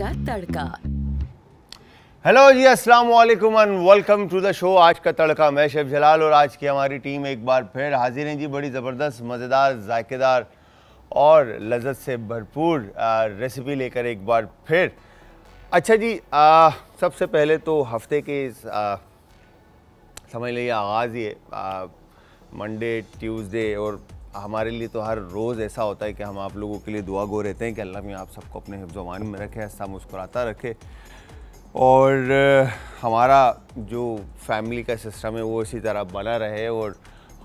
का तड़का। हेलो जी, अस्सलाम वालेकुम and welcome to the show आज का तड़का। मैं शेफ जलाल और आज की हमारी टीम एक बार फिर हाजिर हैं जी, बड़ी ज़बरदस्त, मज़ेदार, जायकेदार और लज्जत से भरपूर रेसिपी लेकर एक बार फिर। अच्छा जी, सबसे पहले तो हफ्ते के समझ लीजिए आगाज़ ये मंडे ट्यूसडे, और हमारे लिए तो हर रोज़ ऐसा होता है कि हम आप लोगों के लिए दुआ गो रहते हैं कि अल्लाह मियां आप सबको अपने हिफ्ज़-ओ-अमान में रखे, ऐसा मुस्कुराता रखे। और हमारा जो फैमिली का सिस्टम है वो इसी तरह बना रहे और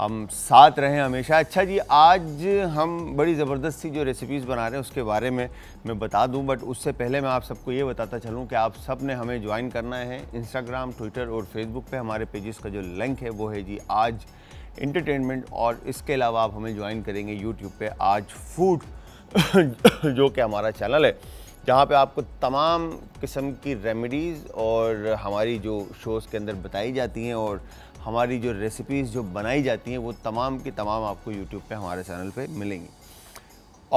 हम साथ रहें हमेशा। अच्छा जी, आज हम बड़ी ज़बरदस्त सी जो रेसिपीज़ बना रहे हैं उसके बारे में मैं बता दूं, बट उससे पहले मैं आप सबको ये बताता चलूं कि आप सब ने हमें ज्वाइन करना है इंस्टाग्राम, ट्विटर और फेसबुक पे। हमारे पेजेस का जो लिंक है वो है जी आज एंटरटेनमेंट, और इसके अलावा आप हमें ज्वाइन करेंगे यूट्यूब पे आज फूड जो कि हमारा चैनल है, जहाँ पे आपको तमाम किस्म की रेमेडीज़ और हमारी जो शोज़ के अंदर बताई जाती हैं और हमारी जो रेसिपीज़ जो बनाई जाती हैं वो तमाम की तमाम आपको यूट्यूब पे हमारे चैनल पे मिलेंगी।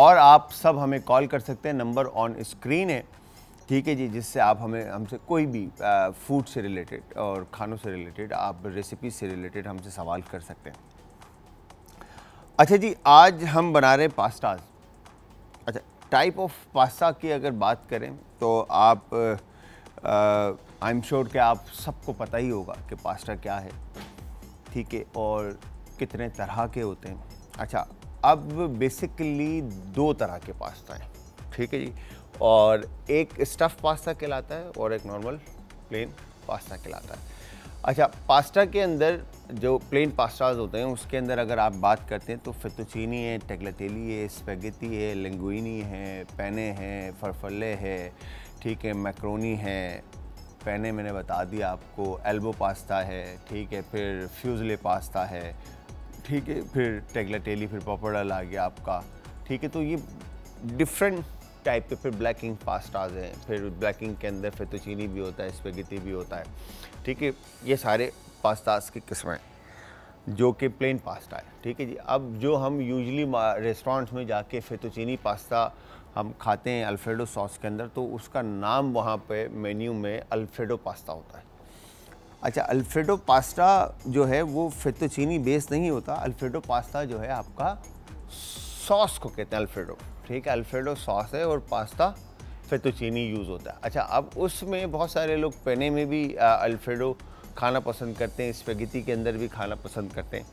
और आप सब हमें कॉल कर सकते हैं, नंबर ऑन स्क्रीन है, ठीक है जी, जिससे आप हमें हमसे कोई भी फूड से रिलेटेड और खानों से रिलेटेड, आप रेसिपी से रिलेटेड हमसे सवाल कर सकते हैं। अच्छा जी, आज हम बना रहे हैं पास्ताज। अच्छा, टाइप ऑफ पास्ता की अगर बात करें तो आप आई एम श्योर कि आप सबको पता ही होगा कि पास्ता क्या है, ठीक है, और कितने तरह के होते हैं। अच्छा, अब बेसिकली दो तरह के पास्ता हैं, ठीक है जी, और एक स्टफ़ पास्ता कहलाता है और एक नॉर्मल प्लेन पास्ता कहलाता है। अच्छा, पास्ता के अंदर जो प्लेन पास्ताज होते हैं उसके अंदर अगर आप बात करते हैं तो फितुचीनी है, टगलेटेली है, स्पेगेटी है, लिंगुइनी है, पैने हैं, फरफले है, ठीक है, मैक्रोनी है, पैने मैंने बता दिया आपको, एल्बो पास्ता है, ठीक है, फिर फ्यूजले पास्ता है, ठीक है, फिर टगलेटेली, फिर पपड़ल आ गया आपका, ठीक है। तो ये डिफरेंट टाइप के, फिर ब्लैकिंग पास्ताज हैं, फिर ब्लैकिंग के अंदर फितुचीनी भी होता है, स्पेगेटी भी होता है, ठीक है। ये सारे पास्ताज की किस्में जो कि प्लेन पास्ता है, ठीक है जी। अब जो हम यूजली रेस्टोरेंट्स में जाके फितुचीनी पास्ता हम खाते हैं अल्फ्रेडो सॉस के अंदर, तो उसका नाम वहाँ पे मेन्यू में अल्फ्रेडो पास्ता होता है। अच्छा, अल्फ्रेडो पास्ता जो है वो फितुचीनी बेस नहीं होता, अल्फ्रेडो पास्ता जो है आपका सॉस को कहते हैं अल्फ्रेडो, ठीक है, अल्फ्रेडो सॉस है और पास्ता फितुचीनी यूज़ होता है। अच्छा, अब उसमें बहुत सारे लोग पेने में भी अल्फ्रेडो खाना पसंद करते हैं, स्पेगेटी के अंदर भी खाना पसंद करते हैं।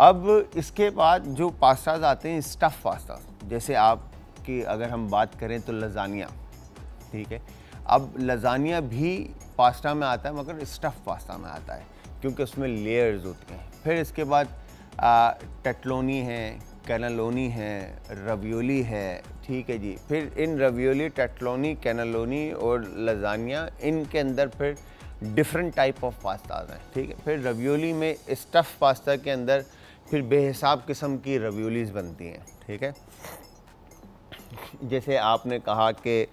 अब इसके बाद जो पास्ताज आते हैं स्टफ़ पास्ता, जैसे आप की अगर हम बात करें तो लज़ानिया, ठीक है। अब लज़ानिया भी पास्ता में आता है मगर स्टफ़ पास्ता में आता है क्योंकि उसमें लेयर्स होती हैं। फिर इसके बाद टटलोनी है, कैनलोनी है, रवियोली है, ठीक है जी। फिर इन रवियोली, टटलोनी, कैनलोनी और लज़ानिया, इनके अंदर फिर डिफरेंट टाइप ऑफ पास्ताज हैं, ठीक है। फिर रवियोली में स्टफ़ पास्ता के अंदर फिर बेहिसाब किस्म की रवियोलीज बनती हैं, ठीक है। जैसे आपने कहा कि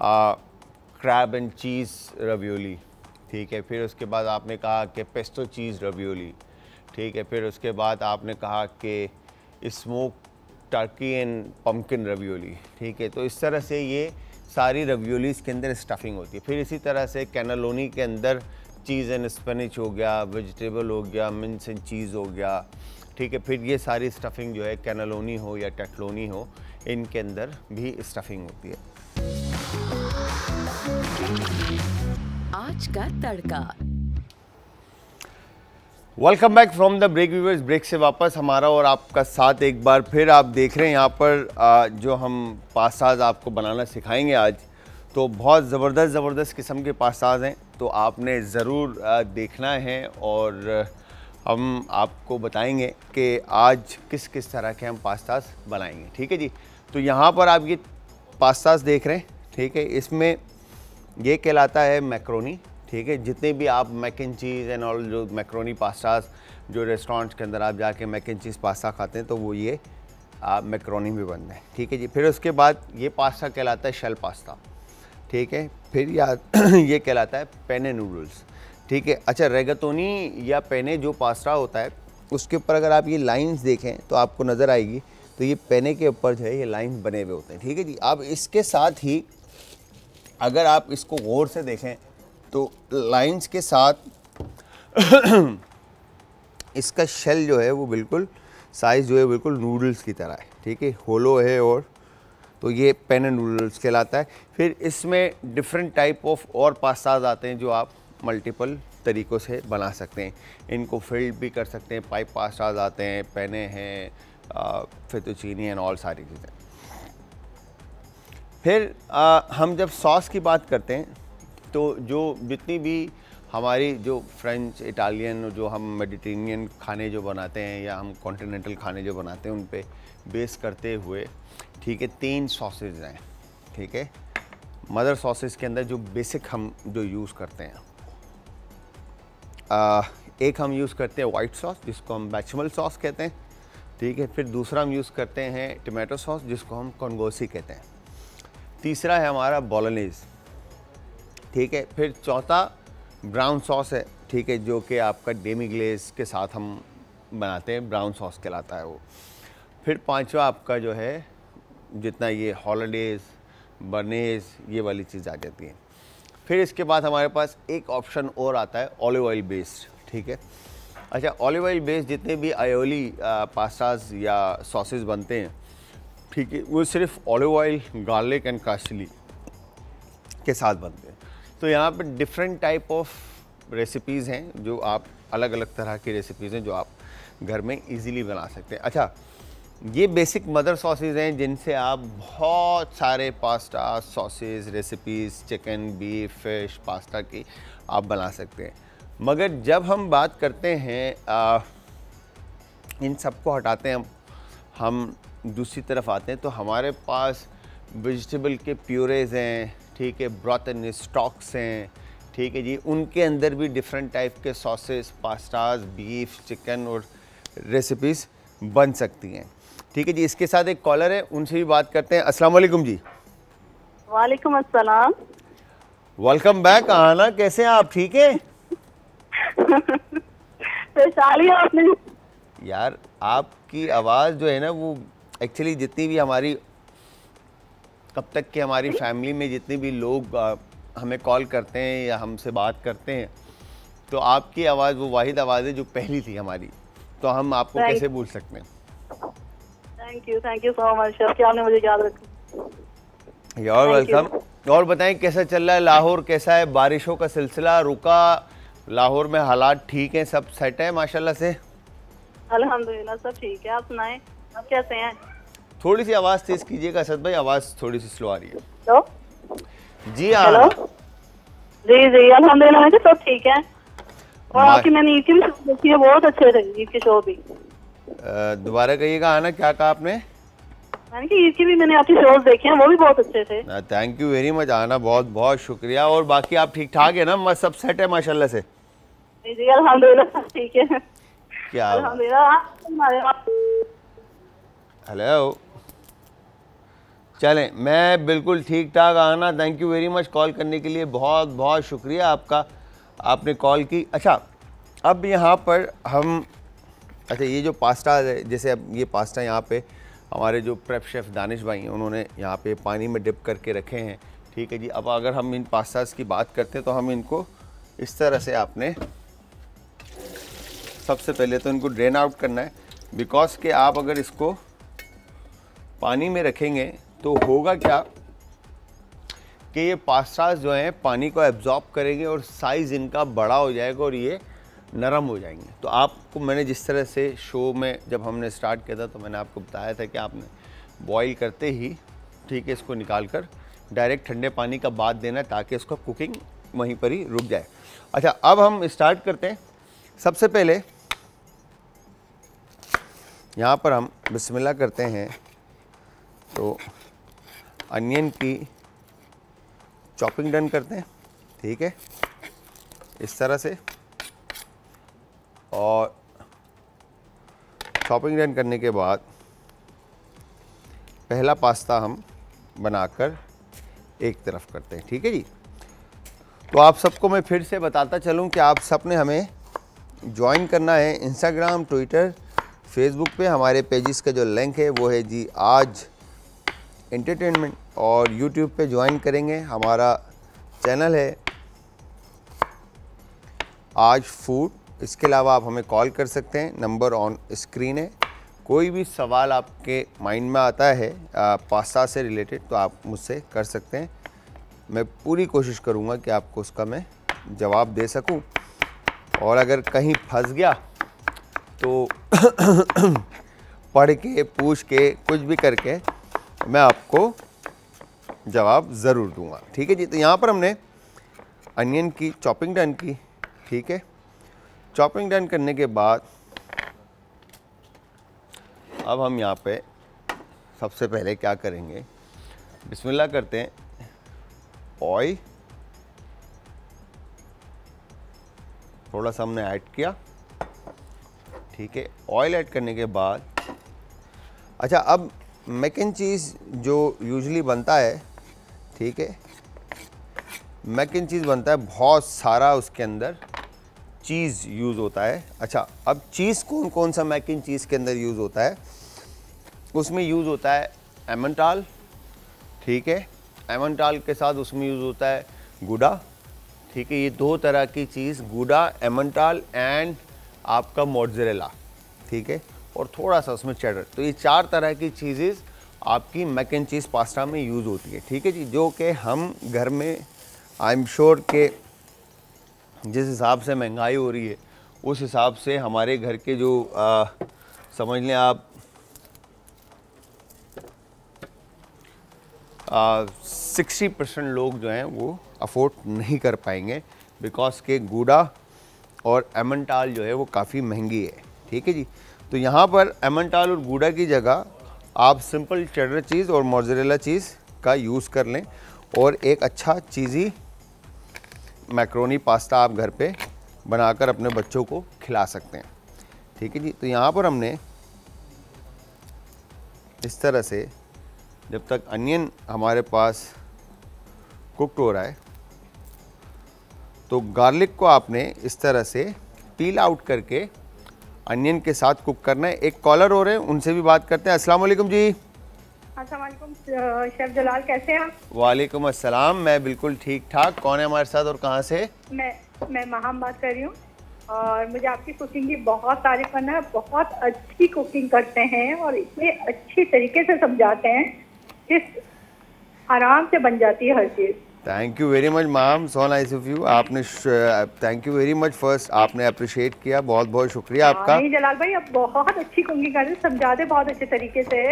क्रैब एंड चीज़ रवियोली, ठीक है, फिर उसके बाद आपने कहा कि पेस्टो चीज़ रवियोली, ठीक है, फिर उसके बाद आपने कहा कि smoke turkey and pumpkin ravioli, ठीक है। तो इस तरह से ये सारी रवियोलीज़ के अंदर स्टफिंग होती है। फिर इसी तरह से कैनलोनी के अंदर चीज़ एंड स्पिनच हो गया, वेजिटेबल हो गया, मिंस एंड चीज़ हो गया, ठीक है। फिर ये सारी स्टफिंग जो है कैनलोनी हो या टटलोनी हो, इनके अंदर भी स्टफिंग होती है। आज का तड़का। Welcome back from the break viewers, break से वापस हमारा और आपका साथ एक बार फिर। आप देख रहे हैं यहाँ पर जो हम पास्ताज आपको बनाना सिखाएंगे आज, तो बहुत ज़बरदस्त किस्म के पास्ताज हैं, तो आपने ज़रूर देखना है और हम आपको बताएंगे कि आज किस तरह के हम पास्ताज बनाएंगे, ठीक है जी। तो यहाँ पर आप ये पास्ताज देख रहे हैं, ठीक है, इसमें ये कहलाता है मैक्रोनी, ठीक है। जितने भी आप mac and cheese and all जो मैक्रोनी पास्ताज जो रेस्टोरेंट्स के अंदर आप जाके मैक एंड चीज़ पास्ता खाते हैं तो वो ये आप मैक्रोनी भी बनते हैं, ठीक है जी। फिर उसके बाद ये पास्ता कहलाता है शेल पास्ता, ठीक है। फिर ये कहलाता है पेने नूडल्स, ठीक है। अच्छा, रेगतोनी या पेने जो पास्ता होता है उसके ऊपर अगर आप ये लाइंस देखें तो आपको नज़र आएगी, तो ये पेने के ऊपर जो है ये लाइंस बने हुए होते हैं, ठीक है जी। अब इसके साथ ही अगर आप इसको गौर से देखें तो लाइंस के साथ इसका शेल जो है वो बिल्कुल साइज़ जो है बिल्कुल नूडल्स की तरह है, ठीक है, होलो है, और तो ये पेन एंड नूडल्स कहलाता है। फिर इसमें डिफरेंट टाइप ऑफ और पास्ताज आते हैं जो आप मल्टीपल तरीक़ों से बना सकते हैं, इनको फिल्ड भी कर सकते हैं, पाइप पास्ताज आते हैं, पेने हैं, फितुचीनी एंड ऑल सारी चीज़ें। फिर हम जब सॉस की बात करते हैं तो जो जितनी भी हमारी जो फ्रेंच इटालियन जो हम मेडिटेरेनियन खाने जो बनाते हैं या हम कॉन्टिनेंटल खाने जो बनाते हैं उन पे बेस करते हुए, ठीक है, 3 सॉसेज हैं, ठीक है, मदर सॉसेज के अंदर जो बेसिक हम जो यूज़ करते हैं, एक हम यूज़ करते हैं वाइट सॉस जिसको हम बेचमल सॉस कहते हैं, ठीक है, फिर दूसरा हम यूज़ करते हैं टमाटो सॉस जिसको हम कॉन्गोसी कहते हैं, तीसरा है हमारा बोलोनीज, ठीक है, फिर चौथा ब्राउन सॉस है, ठीक है, जो कि आपका डेमी ग्लेस के साथ हम बनाते हैं, ब्राउन सॉस कहलाता है वो। फिर पांचवा आपका जो है जितना ये हॉलिडेज बर्नेज ये वाली चीज़ आ जाती है। फिर इसके बाद हमारे पास एक ऑप्शन और आता है ऑलिव ऑयल बेस्ड, ठीक है। अच्छा, ऑलिव ऑयल बेस्ड जितने भी आयोली पास्ताज या सॉसेज बनते हैं, ठीक है, वो सिर्फ olive oil garlic and costly के साथ बनते हैं। तो यहाँ पर डिफरेंट टाइप ऑफ रेसिपीज़ हैं जो आप अलग अलग तरह की रेसिपीज़ हैं जो आप घर में इजीली बना सकते हैं। अच्छा, ये बेसिक मदर सॉसेज हैं जिनसे आप बहुत सारे pasta sausage recipes chicken beef fish pasta की आप बना सकते हैं। मगर जब हम बात करते हैं इन सब को हटाते हैं हम दूसरी तरफ आते हैं तो हमारे पास वेजिटेबल के प्यूरेज हैं, ठीक है, ब्रॉथ एंड स्टॉक्स हैं, ठीक है जी, उनके अंदर भी डिफरेंट टाइप के सॉसेस पास्ताज बीफ चिकन और रेसिपीज़ बन सकती हैं, ठीक है जी। इसके साथ एक कॉलर है, उनसे भी बात करते हैं। अस्सलाम वालेकुम जी। वालेकुम अस्सलाम, वेलकम बैक आना, कैसे हैं आप? ठीक है आपने। यार आपकी आवाज़ जो है ना वो एक्चुअली जितनी भी हमारी अब तक कि हमारी फैमिली में जितने भी लोग हमें कॉल करते हैं या हमसे बात करते हैं तो आपकी आवाज़ वो वाहिद आवाज़ है जो पहली थी हमारी, तो हम आपको कैसे भूल सकते हैं। Thank you so much chef, आपने मुझे याद रखा। यार वेलकम। और बताएं कैसा चल रहा है लाहौर, कैसा है बारिशों का सिलसिला, रुका? लाहौर में हालात ठीक हैं, सब सेट है माशाल्लाह से? अल्हम्दुलिल्लाह सब ठीक है। आप सुनाएं, आप कैसे हैं? थोड़ी सी आवाज़ तेज कीजिएगा असद भाई, आवाज़ थोड़ी सी स्लो आ रही है। हेलो जी, हाँ जी जी अल्हम्दुलिल्लाह सब ठीक है। और आपकी मैंने यूट्यूब शो देखी है, बहुत अच्छे थे यूट्यूब शो भी। दोबारा कहिएगा आना, क्या कहा आपने? मैंने कि यूट्यूब भी मैंने आपके शोज देखे हैं, वो भी बहुत अच्छे थे। थैंक यू वेरी मच आना, बहुत बहुत शुक्रिया। और बाकी आप ठीक ठाक है ना, सब सेट है माशाल्लाह से? जी अल्हम्दुलिल्लाह सब ठीक है। क्या हेलो, चलें मैं बिल्कुल ठीक ठाक आना। Thank you very much call करने के लिए, बहुत बहुत शुक्रिया आपका, आपने कॉल की। अच्छा अब यहाँ पर हम, अच्छा ये जो पास्ता जैसे अब ये पास्ता यहाँ पे हमारे जो प्रेप शेफ़ दानिश भाई हैं उन्होंने यहाँ पे पानी में डिप करके रखे हैं, ठीक है जी। अब अगर हम इन पास्ताज की बात करते हैं तो हम इनको इस तरह से, आपने सबसे पहले तो इनको ड्रेन आउट करना है, बिकॉज के आप अगर इसको पानी में रखेंगे तो होगा क्या कि ये पास्ताज जो हैं पानी को एब्जॉर्ब करेंगे और साइज़ इनका बड़ा हो जाएगा और ये नरम हो जाएंगे। तो आपको मैंने जिस तरह से शो में जब हमने स्टार्ट किया था तो मैंने आपको बताया था कि आपने बॉईल करते ही, ठीक है, इसको निकाल कर डायरेक्ट ठंडे पानी का बाथ देना ताकि इसका कुकिंग वहीं पर ही रुक जाए। अच्छा अब हम स्टार्ट करते हैं। सबसे पहले यहाँ पर हम बिस्मिल्लाह करते हैं तो अनियन की चॉपिंग डन करते हैं, ठीक है, इस तरह से। और चॉपिंग डन करने के बाद पहला पास्ता हम बनाकर एक तरफ करते हैं, ठीक है जी। तो आप सबको मैं फिर से बताता चलूं कि आप सबने हमें ज्वाइन करना है इंस्टाग्राम, ट्विटर, फेसबुक पे। हमारे पेजेस का जो लिंक है वो है जी आज एंटरटेनमेंट, और यूट्यूब पे ज्वाइन करेंगे। हमारा चैनल है आज फूड। इसके अलावा आप हमें कॉल कर सकते हैं, नंबर ऑन स्क्रीन है। कोई भी सवाल आपके माइंड में आता है पास्ता से रिलेटेड तो आप मुझसे कर सकते हैं। मैं पूरी कोशिश करूँगा कि आपको उसका मैं जवाब दे सकूँ, और अगर कहीं फंस गया तो पढ़ के पूछ के कुछ भी करके मैं आपको जवाब ज़रूर दूंगा। ठीक है जी। तो यहाँ पर हमने अनियन की चॉपिंग डन की। ठीक है, चॉपिंग डन करने के बाद अब हम यहाँ पे सबसे पहले क्या करेंगे, बिस्मिल्लाह करते हैं। ऑयल थोड़ा सा हमने ऐड किया। ठीक है, ऑयल ऐड करने के बाद अच्छा अब मैक एंड चीज़ जो यूजुअली बनता है, ठीक है, मैक एंड चीज़ बनता है, बहुत सारा उसके अंदर चीज़ यूज़ होता है। अच्छा अब चीज़ कौन कौन सा मैक एंड चीज़ के अंदर यूज़ होता है? उसमें यूज़ होता है एमंटाल, ठीक है, एमंटाल के साथ उसमें यूज़ होता है गुडा। ठीक है, ये दो तरह की चीज़, गुडा एमंटाल एंड आपका मोज़रेला, ठीक है, और थोड़ा सा उसमें चेडर। तो ये चार तरह की चीज़ें आपकी मैक एंड चीज़ पास्ता में यूज़ होती है। ठीक है जी, जो कि हम घर में आई एम श्योर के जिस हिसाब से महंगाई हो रही है उस हिसाब से हमारे घर के जो समझ लें आप 60% लोग जो हैं वो अफोर्ड नहीं कर पाएंगे, बिकॉज के गुडा और एमंटाल जो है वो काफ़ी महंगी है। ठीक है जी, तो यहाँ पर एमंटाल और गुडा की जगह आप सिंपल चेडर चीज़ और मोज़रेला चीज़ का यूज़ कर लें, और एक अच्छा चीज़ी मैक्रोनी पास्ता आप घर पे बनाकर अपने बच्चों को खिला सकते हैं। ठीक है जी, तो यहाँ पर हमने इस तरह से जब तक अनियन हमारे पास कुक्ड हो रहा है तो गार्लिक को आपने इस तरह से पील आउट करके अनियन के साथ कुक करना है। एक कॉलर हो रहे हैं, उनसे भी बात करते हैं। अस्सलाम वालेकुम जी। अस्सलाम वालेकुम शेफ जलाल, कैसे हैं आप? वालेकुम अस्सलाम, मैं बिल्कुल ठीक ठाक। कौन है हमारे साथ और कहाँ से? मैं माहम बात कर रही हूँ, और मुझे आपकी कुकिंग की बहुत तारीफ करना है। बहुत अच्छी कुकिंग करते हैं और इतने अच्छे तरीके से समझाते हैं, जिस आराम से बन जाती है हर चीज़। Thank you very much ma'am, so nice of you. आपने thank you very much, first आपने अप्रिशिएट किया, बहुत बहुत शुक्रिया आपका। नहीं जलाल भाई, आप बहुत अच्छी कुकिंग कर रहे हैं, समझाते बहुत अच्छे तरीके से,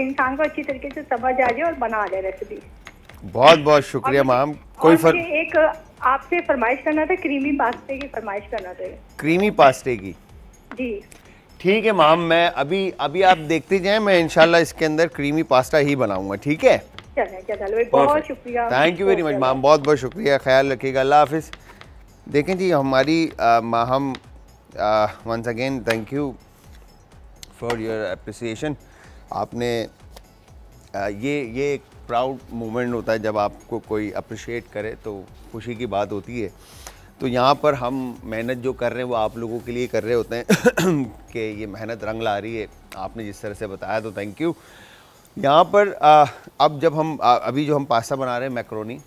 इंसान को अच्छी तरीके से समझ आ जाए और बना ले रेसिपी। बहुत बहुत शुक्रिया मैम। कोई एक आपसे फरमाइश करना था, क्रीमी पास्ते की फरमाइश करना था। क्रीमी पास्ते की जी, ठीक है मैम, मैं अभी आप देखते जाए, मैं इंशाल्लाह इसके अंदर क्रीमी पास्ता ही बनाऊंगा। ठीक है, बहुत शुक्रिया, thank you very much ma'am, बहुत बहुत शुक्रिया। ख्याल रखिएगा, अल्लाह हाफिज़। देखें जी, हमारी Maham once again thank you for your appreciation. आपने ये एक प्राउड मोमेंट होता है जब आपको कोई अप्रिशिएट करे, तो खुशी की बात होती है। तो यहाँ पर हम मेहनत जो कर रहे हैं वो आप लोगों के लिए कर रहे होते हैं कि ये मेहनत रंग ला रही है, आपने जिस तरह से बताया, तो थैंक यू। यहाँ पर अब जब हम अभी जो हम पास्ता बना रहे हैं मैक्रोनी,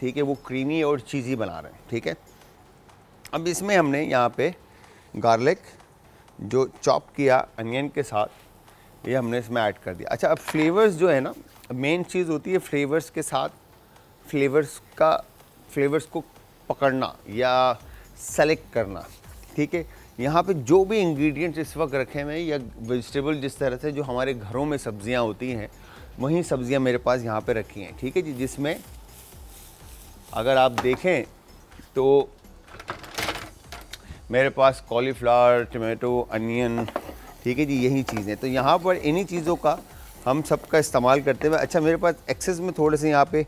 ठीक है, वो क्रीमी और चीज़ी बना रहे हैं। ठीक है, अब इसमें हमने यहाँ पे गार्लिक जो चॉप किया अनियन के साथ, ये हमने इसमें ऐड कर दिया। अच्छा अब फ्लेवर्स जो है ना, मेन चीज़ होती है फ्लेवर्स के साथ, फ्लेवर्स को पकड़ना या सेलेक्ट करना। ठीक है, यहाँ पे जो भी इंग्रेडिएंट्स इस वक्त रखे हुए हैं या वेजिटेबल, जिस तरह से जो हमारे घरों में सब्जियाँ होती हैं, वहीं सब्जियाँ मेरे पास यहाँ पे रखी हैं। ठीक है जी, जिसमें अगर आप देखें तो मेरे पास कॉलीफ्लावर, टमाटो, अनियन, ठीक है जी, यही चीज़ें। तो यहाँ पर इन्हीं चीज़ों का हम सबका इस्तेमाल करते हुए। अच्छा मेरे पास एक्सेस में थोड़े से यहाँ पर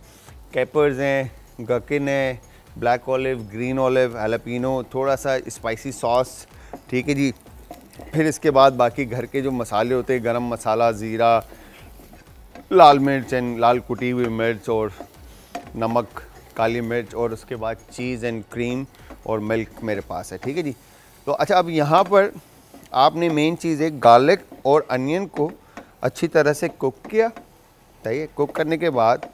कैपर्स हैं, गकिन है, black olive, green olive, jalapeno, थोड़ा सा स्पाइसी सॉस। ठीक है जी, फिर इसके बाद बाकी घर के जो मसाले होते हैं, गरम मसाला, ज़ीरा, लाल मिर्च एंड लाल कुटी हुई मिर्च और नमक, काली मिर्च, और उसके बाद चीज़ एंड क्रीम और मिल्क मेरे पास है। ठीक है जी, तो अच्छा अब यहाँ पर आपने मेन चीज़ है गार्लिक और अनियन को अच्छी तरह से कुक किया। ठीक है, कुक करने के बाद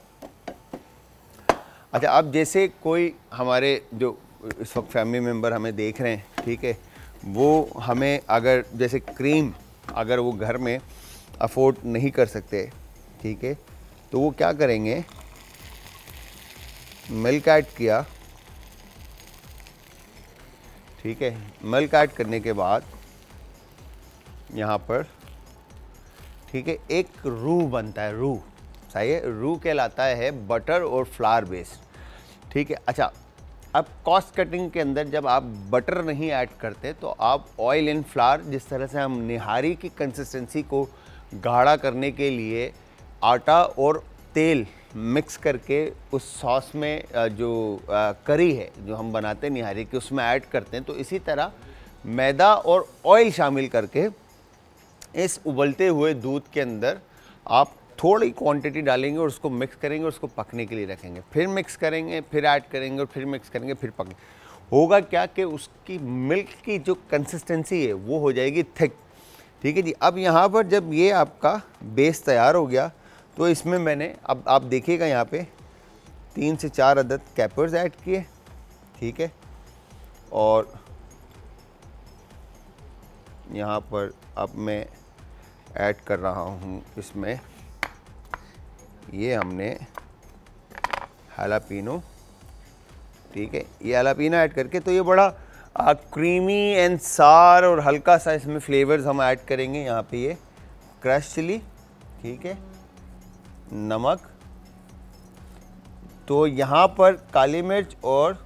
अच्छा, अब जैसे कोई हमारे जो इस वक्त फैमिली मेम्बर हमें देख रहे हैं, ठीक है, वो हमें अगर जैसे क्रीम अगर वो घर में अफोर्ड नहीं कर सकते, ठीक है, तो वो क्या करेंगे, मिल्क ऐड किया, ठीक है, मिल्क ऐड करने के बाद यहाँ पर, ठीक है, एक रू बनता है, रू, सही है, रू कहलाता है, बटर और फ्लावर बेस्ड, ठीक है। अच्छा, अब कॉस्ट कटिंग के अंदर जब आप बटर नहीं ऐड करते तो आप ऑयल एंड फ्लावर, जिस तरह से हम निहारी की कंसिस्टेंसी को गाढ़ा करने के लिए आटा और तेल मिक्स करके उस सॉस में जो करी है जो हम बनाते हैं निहारी की, उसमें ऐड करते हैं, तो इसी तरह मैदा और ऑयल शामिल करके इस उबलते हुए दूध के अंदर आप थोड़ी क्वांटिटी डालेंगे और उसको मिक्स करेंगे और उसको पकने के लिए रखेंगे, फिर मिक्स करेंगे, फिर ऐड करेंगे और फिर मिक्स करेंगे, फिर पकेंगे। होगा क्या कि उसकी मिल्क की जो कंसिस्टेंसी है वो हो जाएगी थिक, ठीक है जी। अब यहाँ पर जब ये आपका बेस तैयार हो गया तो इसमें मैंने, अब आप देखिएगा, यहाँ पे 3 से 4 अदद कैपर्स ऐड किए, ठीक है, और यहाँ पर अब मैं ऐड कर रहा हूँ इसमें, ये हमने हालापीनो, ठीक है, ये हालापीनो ऐड करके, तो ये बड़ा क्रीमी एंड सार और हल्का सा इसमें फ्लेवर्स हम ऐड करेंगे। यहाँ पे ये क्रश चिली, ठीक है, नमक, तो यहाँ पर काली मिर्च और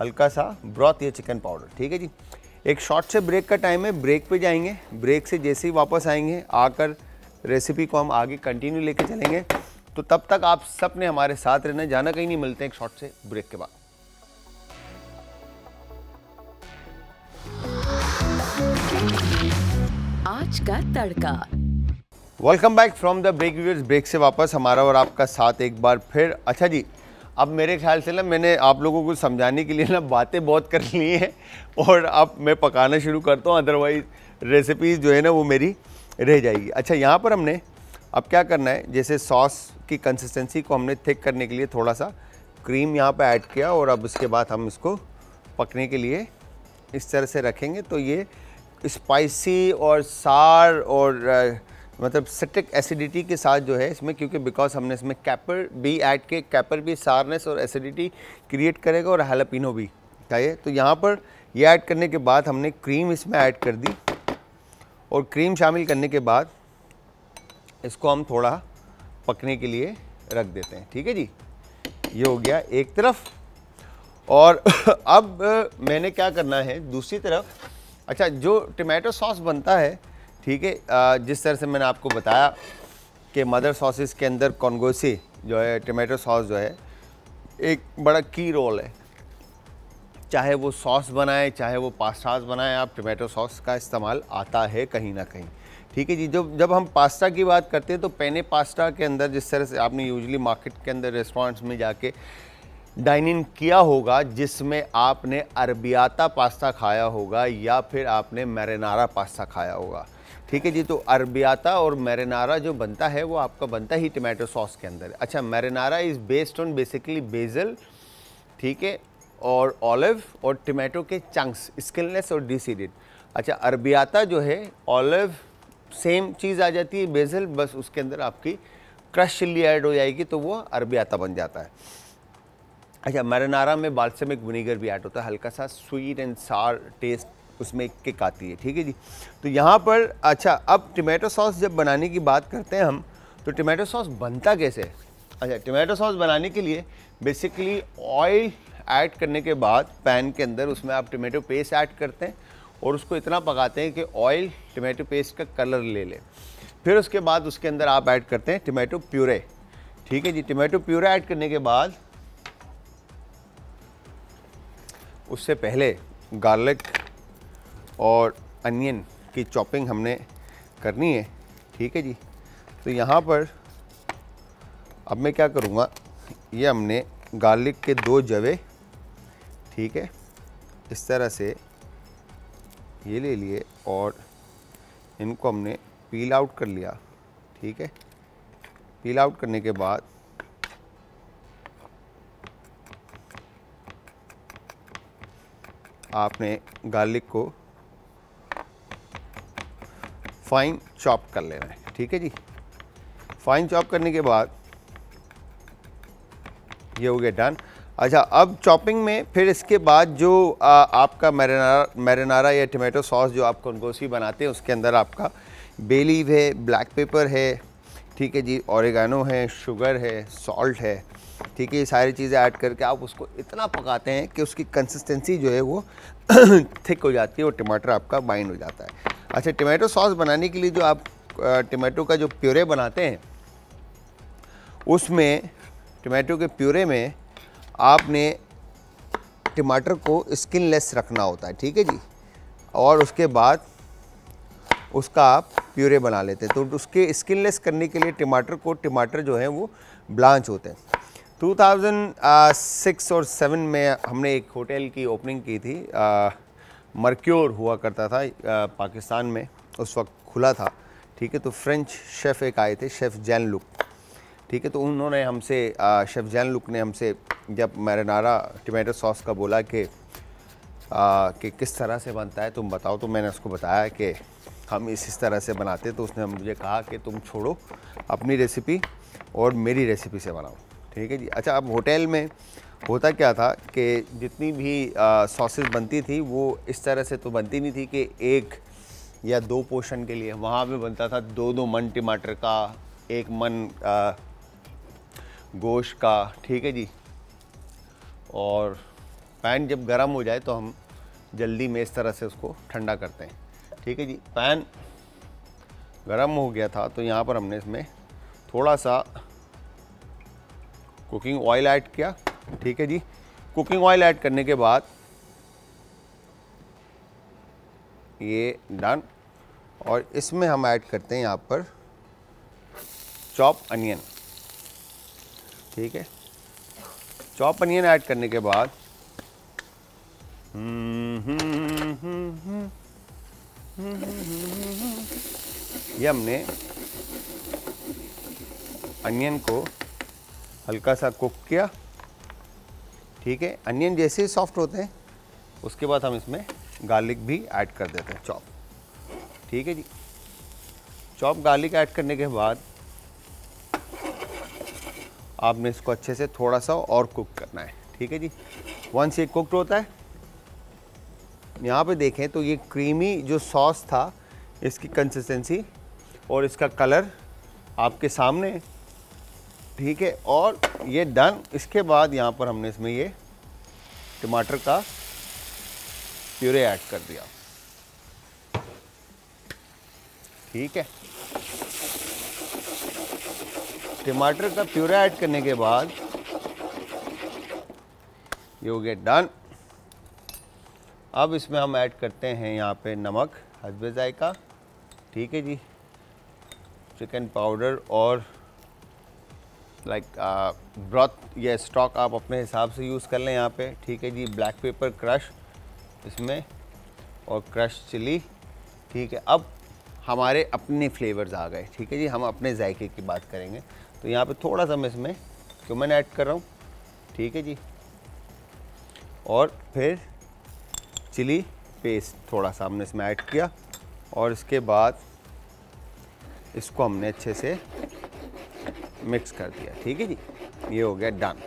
हल्का सा ब्रॉथ, ये चिकन पाउडर, ठीक है जी। एक शॉर्ट से ब्रेक का टाइम है, ब्रेक पे जाएंगे, ब्रेक से जैसे ही वापस आएंगे आकर रेसिपी को हम आगे कंटिन्यू लेके चलेंगे, तो तब तक आप सब ने हमारे साथ रहना, जाना कहीं नहीं, मिलते हैं एक शॉर्ट से ब्रेक के बाद। आज का तड़का। Welcome back from the break viewers, break से वापस हमारा और आपका साथ एक बार फिर। अच्छा जी, अब मेरे ख्याल से ना मैंने आप लोगों को समझाने के लिए ना बातें बहुत कर ली हैं और अब मैं पकाना शुरू करता हूँ, अदरवाइज रेसिपीज़ जो है ना वो मेरी रह जाएगी। अच्छा, यहाँ पर हमने अब क्या करना है, जैसे सॉस की कंसिस्टेंसी को हमने थिक करने के लिए थोड़ा सा क्रीम यहाँ पर ऐड किया और अब उसके बाद हम इसको पकने के लिए इस तरह से रखेंगे, तो ये स्पाइसी और सार और मतलब सिट्रिक एसिडिटी के साथ जो है इसमें, क्योंकि बिकॉज हमने इसमें कैपर भी ऐड किए, कैपर भी सारनेस और एसिडिटी क्रिएट करेगा और हालापीनो भी, चाहिए, तो यहाँ पर ये ऐड करने के बाद हमने क्रीम इसमें ऐड कर दी और क्रीम शामिल करने के बाद इसको हम थोड़ा पकने के लिए रख देते हैं, ठीक है जी। ये हो गया एक तरफ और अब मैंने क्या करना है दूसरी तरफ। अच्छा, जो टमाटो सॉस बनता है, ठीक है, जिस तरह से मैंने आपको बताया कि मदर सॉसेस के अंदर कॉन्गोसी जो है, टमाटो सॉस जो है एक बड़ा की रोल है, चाहे वो सॉस बनाए चाहे वो पास्ताज बनाए, आप टमाटो सॉस का इस्तेमाल आता है कहीं ना कहीं, ठीक है जी। जब हम पास्ता की बात करते हैं तो पेने पास्ता के अंदर जिस तरह से आपने यूजली मार्केट के अंदर रेस्टोरेंट्स में जाके डाइन इन किया होगा, जिसमें आपने अरबियाता पास्ता खाया होगा या फिर आपने मैरिनारा पास्ता खाया होगा, ठीक है जी। तो अरबियाता और मैरिनारा जो बनता है वो आपका बनता ही टमाटो सॉस के अंदर। अच्छा, marinara is based on basically basil, ठीक है, और ऑलिव और टमाटो के चंक्स, स्किनलेस और डीसीडेड। अच्छा, अरबियाता जो है ऑलिव सेम चीज़ आ जाती है, बेसल, बस उसके अंदर आपकी क्रश चिल्ली ऐड हो जाएगी तो वो अरबियाता बन जाता है। अच्छा, मैरिनारा में बाल्समिक विनेगर भी ऐड होता है, हल्का सा स्वीट एंड सार टेस्ट उसमें किक आती है, ठीक है जी। तो यहाँ पर अच्छा, अब टमाटो सॉस जब बनाने की बात करते हैं हम, तो टमाटो सॉस बनता कैसे है? अच्छा, टमाटो सॉस बनाने के लिए बेसिकली ऑयल ऐड करने के बाद पैन के अंदर उसमें आप टमाटो पेस्ट ऐड करते हैं और उसको इतना पकाते हैं कि ऑयल टमाटो पेस्ट का कलर ले लें, फिर उसके बाद उसके अंदर आप ऐड करते हैं टमाटो प्यूरे, ठीक है जी। टमाटो प्यूरे ऐड करने के बाद उससे पहले गार्लिक और अनियन की चॉपिंग हमने करनी है, ठीक है जी। तो यहाँ पर अब मैं क्या करूँगा, ये हमने गार्लिक के 2 जवे, ठीक है, इस तरह से ये ले लिए और इनको हमने पील आउट कर लिया, ठीक है। पील आउट करने के बाद आपने गार्लिक को फाइन चॉप कर लेना है, ठीक है जी। फाइन चॉप करने के बाद ये हो गया डन। अच्छा, अब चॉपिंग में फिर इसके बाद जो आपका मैरिनारा या टमाटो सॉस जो आप कौनकोसी बनाते हैं, उसके अंदर आपका बे लीफ है, ब्लैक पेपर है, ठीक है जी, ओरिगानो है, शुगर है, सॉल्ट है, ठीक है। ये सारी चीज़ें ऐड करके आप उसको इतना पकाते हैं कि उसकी कंसिस्टेंसी जो है वो थिक हो जाती है और टमाटर आपका बाइंड हो जाता है। अच्छा, टमाटो सॉस बनाने के लिए जो आप टमाटो का जो प्यूरे बनाते हैं, उसमें टमाटो के प्यूरे में आपने टमाटर को स्किनलेस रखना होता है, ठीक है जी। और उसके बाद उसका आप प्यूरे बना लेते हैं। तो उसके स्किनलेस करने के लिए टमाटर जो है वो ब्लांच होते हैं। 2006 और 7 में हमने एक होटल की ओपनिंग की थी, मर्क्योर हुआ करता था पाकिस्तान में, उस वक्त खुला था, ठीक है। तो फ्रेंच शेफ़ एक आए थे, शेफ़ जैन लुक, ठीक है। तो उन्होंने हमसे, शेफ़ जैन लुक ने हमसे जब मैरिनारा टमाटो सॉस का बोला कि किस तरह से बनता है तुम बताओ, तो मैंने उसको बताया कि हम इस तरह से बनाते। तो उसने मुझे कहा कि तुम छोड़ो अपनी रेसिपी और मेरी रेसिपी से बनाओ, ठीक है जी। अच्छा, अब होटल में होता क्या था कि जितनी भी सॉसेज बनती थी वो इस तरह से तो बनती नहीं थी कि एक या दो पोर्शन के लिए। वहाँ पे बनता था 2-2 मन टमाटर का, 1 मन गोश्त का, ठीक है जी। और पैन जब गर्म हो जाए तो हम जल्दी में इस तरह से उसको ठंडा करते हैं, ठीक है जी। पैन गरम हो गया था तो यहाँ पर हमने इसमें थोड़ा सा कुकिंग ऑयल ऐड किया, ठीक है जी। कुकिंग ऑयल ऐड करने के बाद ये डन। और इसमें हम ऐड करते हैं यहाँ पर चॉप अनियन, ठीक है। चॉप अनियन ऐड करने के बाद ये हमने अनियन को हल्का सा कुक किया, ठीक है। अनियन जैसे ही सॉफ्ट होते हैं उसके बाद हम इसमें गार्लिक भी ऐड कर देते हैं, चॉप, ठीक है जी। चॉप गार्लिक ऐड करने के बाद आपने इसको अच्छे से थोड़ा सा और कुक करना है, ठीक है जी। वंस ये कुक्ड होता है, यहाँ पे देखें तो ये क्रीमी जो सॉस था, इसकी कंसिस्टेंसी और इसका कलर आपके सामने, ठीक है। और ये डन। इसके बाद यहाँ पर हमने इसमें ये टमाटर का प्यूरे ऐड कर दिया, ठीक है। टमाटर का प्यूरे ऐड करने के बाद ये हो गया डन। अब इसमें हम ऐड करते हैं यहाँ पे नमक हस्बे जायका, ठीक है जी, चिकन पाउडर और लाइक ब्रॉथ या स्टॉक आप अपने हिसाब से यूज़ कर लें यहाँ पे, ठीक है जी। ब्लैक पेपर क्रश इसमें और क्रश चिली, ठीक है। अब हमारे अपने फ्लेवर्स आ गए, ठीक है जी। हम अपने जायके की बात करेंगे तो यहाँ पे थोड़ा सा मैं इसमें क्यूमन ऐड कर रहा हूँ, ठीक है जी। और फिर चिली पेस्ट थोड़ा सा हमने इसमें ऐड किया और इसके बाद इसको हमने अच्छे से मिक्स कर दिया, ठीक है जी। ये हो गया डन।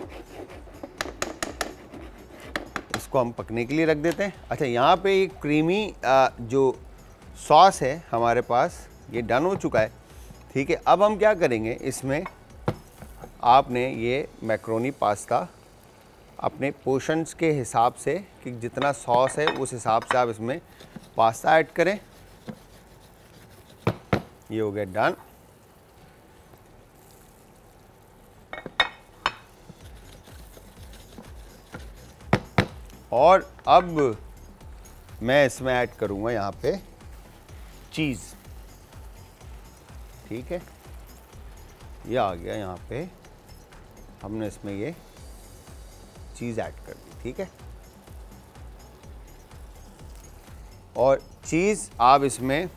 इसको हम पकने के लिए रख देते हैं। अच्छा, यहाँ पे ये क्रीमी जो सॉस है हमारे पास, ये डन हो चुका है, ठीक है। अब हम क्या करेंगे, इसमें आपने ये मैक्रोनी पास्ता अपने पोर्शंस के हिसाब से कि जितना सॉस है उस हिसाब से आप इसमें पास्ता ऐड करें। ये हो गया डन। और अब मैं इसमें ऐड करूंगा यहाँ पे चीज़, ठीक है। ये आ गया, यहाँ पे हमने इसमें ये चीज़ ऐड कर दी, ठीक है। और चीज़ आप इसमें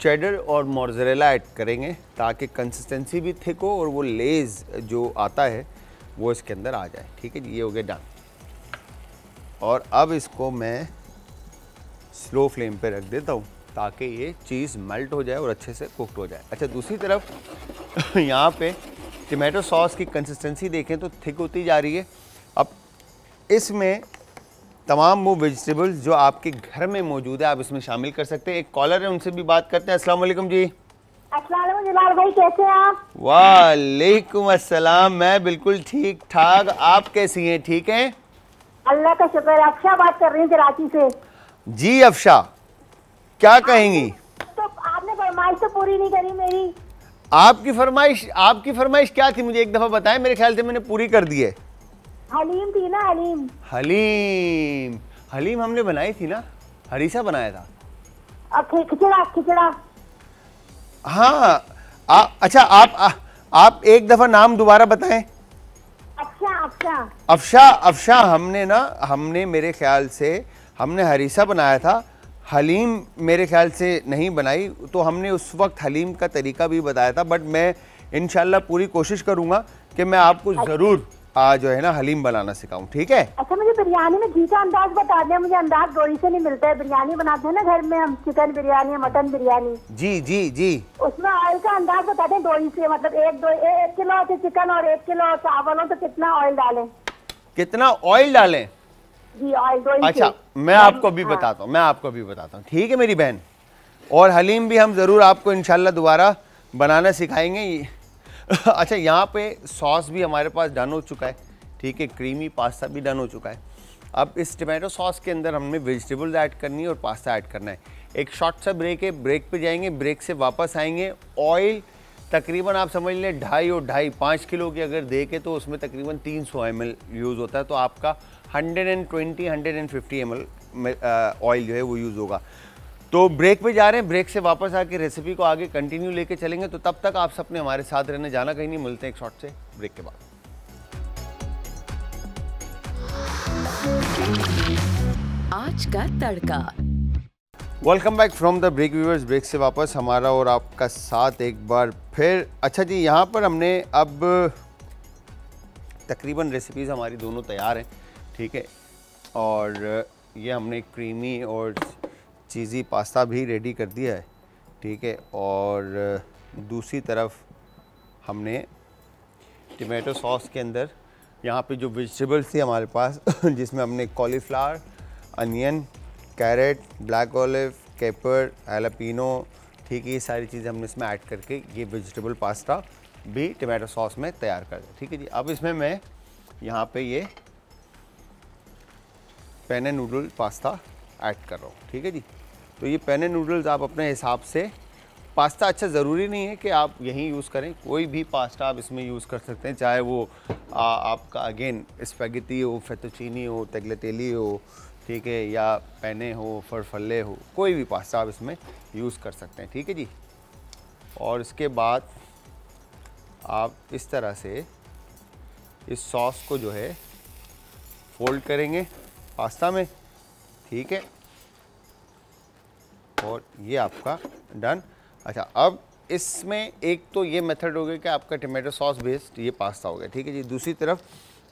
चेडर और मोज़रेला ऐड करेंगे ताकि कंसिस्टेंसी भी थिक हो और वो लेज़ जो आता है वो इसके अंदर आ जाए, ठीक है जी। ये हो गया डन। और अब इसको मैं स्लो फ्लेम पे रख देता हूँ ताकि ये चीज़ मेल्ट हो जाए और अच्छे से कुक्ड हो जाए। अच्छा, दूसरी तरफ यहाँ पे टमाटो सॉस की कंसिस्टेंसी देखें तो थिक होती जा रही है। अब इसमें तमाम वो वेजिटेबल्स जो आपके घर में मौजूद है आप इसमें शामिल कर सकते हैं। एक कॉलर है, उनसे भी बात करते हैं। अस्सलाम वालेकुम जी। अस्सलाम वालेकुम जलाल भाई, कैसे हैं आप? वालेकुम अस्सलाम, मैं बिल्कुल ठीक ठाक, आप कैसी हैं? ठीक हैं, अल्लाह का शुक्र। आफशा बात कर रही हूँ कराची से। जी आफशा, क्या कहेंगी? तो आपने फरमाइश तो पूरी नहीं करी मेरी। आपकी फरमाइश क्या थी, मुझे एक दफ़ा बताएं, मेरे ख्याल से मैंने पूरी कर दी है। हलीम थी ना, हलीम। हलीम हमने बनाई थी ना, हरीसा बनाया था। खिचड़ा। हाँ, अच्छा आप एक दफ़ा नाम दोबारा बताएं। अफशा, हमने मेरे ख्याल से हमने हरीसा बनाया था, हलीम मेरे ख्याल से नहीं बनाई। तो हमने उस वक्त हलीम का तरीका भी बताया था, बट मैं इंशाल्लाह पूरी कोशिश करूँगा कि मैं आपको ज़रूर आज जो है ना हलीम बनाना सिखाऊँ, ठीक है? अच्छा, मुझे बिरयानी में घी का अंदाज बता दें, मुझे अंदाज गोली से नहीं मिलता है। बिरयानी बनाते हैं ना घर में हम, चिकन बिरयानी, मटन बिरयानी। जी। उसमें ऑयल का अंदाज बता दें गोली से, मतलब एक किलो चिकन और 1 किलो चावल हो तो कितना ऑयल डालें? जी, ऑयल। अच्छा, मैं आपको अभी बताता हूँ, ठीक है मेरी बहन। और हलीम भी हम ज़रूर आपको इंशाल्लाह दोबारा बनाना सिखाएंगे। अच्छा, यहाँ पे सॉस भी हमारे पास डन हो चुका है, ठीक है, क्रीमी पास्ता भी डन हो चुका है। अब इस टमाटो सॉस के अंदर हमने वेजिटेबल्स ऐड करनी है और पास्ता ऐड करना है। एक शॉर्ट सा ब्रेक है, ब्रेक पे जाएंगे, ब्रेक से वापस आएंगे। ऑयल तकरीबन आप समझ लें 2.5 और 2.5 5 किलो की अगर देखें तो उसमें तकरीबन 300 ml यूज़ होता है, तो आपका 120-150 ml ऑयल जो है वो यूज़ होगा। तो ब्रेक पे जा रहे हैं, ब्रेक से वापस आके रेसिपी को आगे कंटिन्यू लेके चलेंगे। तो तब तक आप सबने हमारे साथ रहने, जाना कहीं नहीं, मिलते हैं एक शॉट से ब्रेक के बाद। आज का तड़का। Welcome back from the break viewers, break से वापस हमारा और आपका साथ एक बार फिर। अच्छा जी, यहाँ पर हमने अब तकरीबन रेसिपीज़ हमारी दोनों तैयार हैं, ठीक है, और ये हमने क्रीमी और चीज़ी पास्ता भी रेडी कर दिया है, ठीक है, और दूसरी तरफ हमने टमाटो सॉस के अंदर यहाँ पे जो वेजिटेबल्स थी हमारे पास जिसमें हमने cauliflower, onion, carrot, black olive, caper, jalapeno, ठीक है, ये सारी चीज़ें हमने इसमें ऐड करके ये वेजिटेबल पास्ता भी टमाटो सॉस में तैयार कर दिया, ठीक है जी। अब इसमें मैं यहाँ पर ये पेने नूडल पास्ता ऐड कर रहा हूँ, ठीक है जी। तो ये पेने नूडल्स आप अपने हिसाब से पास्ता, अच्छा ज़रूरी नहीं है कि आप यहीं यूज़ करें, कोई भी पास्ता आप इसमें यूज़ कर सकते हैं, चाहे वो आपका अगेन स्पैगेटी हो, फेतुचीनी हो, तगलेटेली हो, ठीक है, या पेने हो, फरफल्ले हो, कोई भी पास्ता आप इसमें यूज़ कर सकते हैं, ठीक है जी। और इसके बाद आप इस तरह से इस सॉस को जो है फोल्ड करेंगे पास्ता में, ठीक है, और ये आपका डन। अच्छा, अब इसमें एक तो ये मेथड हो गया कि आपका टमाटो सॉस बेस्ड ये पास्ता हो गया, ठीक है जी। दूसरी तरफ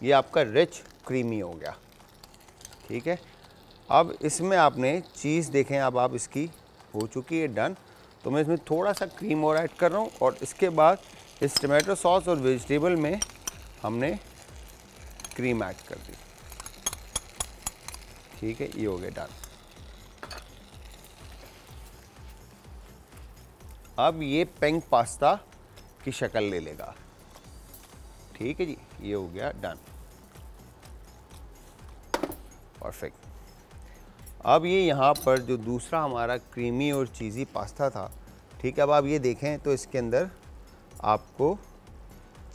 ये आपका रिच क्रीमी हो गया, ठीक है। अब इसमें आपने चीज़ देखें, अब आप इसकी हो चुकी है डन, तो मैं इसमें थोड़ा सा क्रीम और ऐड कर रहा हूँ। और इसके बाद इस टमाटो सॉस और वेजिटेबल में हमने क्रीम ऐड कर दी, ठीक है, ये हो गया डन। अब ये पेंग पास्ता की शक्ल ले लेगा, ठीक है जी, ये हो गया डन, परफेक्ट। अब ये यहाँ पर जो दूसरा हमारा क्रीमी और चीज़ी पास्ता था, ठीक है, अब आप ये देखें तो इसके अंदर आपको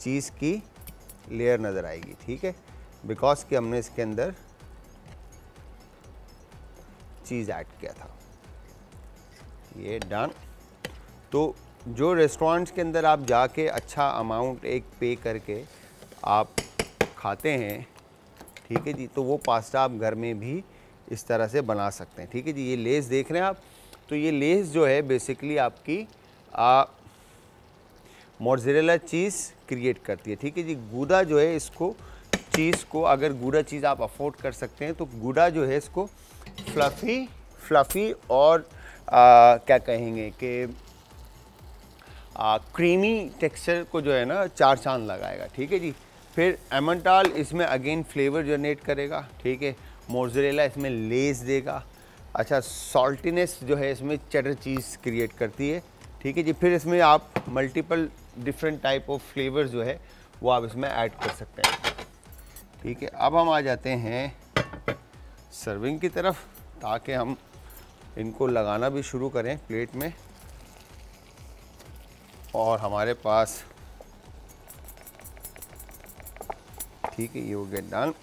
चीज़ की लेयर नज़र आएगी, ठीक है, बिकॉज कि हमने इसके अंदर चीज़ ऐड किया था, ये डन। तो जो रेस्टोरेंट्स के अंदर आप जाके अच्छा अमाउंट एक पे करके आप खाते हैं, ठीक है जी, तो वो पास्ता आप घर में भी इस तरह से बना सकते हैं, ठीक है जी। ये लेस देख रहे हैं आप, तो ये लेस जो है बेसिकली आपकी मोज़रेला चीज़ क्रिएट करती है, ठीक है जी। गूदा जो है इसको चीज़ को, अगर गूढ़ा चीज़ आप अफोर्ड कर सकते हैं तो गूढ़ा जो है इसको फ्लफ़ी और क्या कहेंगे कि क्रीमी टेक्सचर को जो है ना चार चांद लगाएगा। ठीक है जी। फिर एमंटाल इसमें अगेन फ्लेवर जनरेट करेगा। ठीक है। मोज़रेला इसमें लेस देगा। अच्छा, सॉल्टीनेस जो है इसमें चेडर चीज़ क्रिएट करती है। ठीक है जी। फिर इसमें आप multiple different type of flavours जो है वो आप इसमें ऐड कर सकते हैं। ठीक है। अब हम आ जाते हैं सर्विंग की तरफ, ताकि हम इनको लगाना भी शुरू करें प्लेट में। और हमारे पास, ठीक है, ये हो गया डन।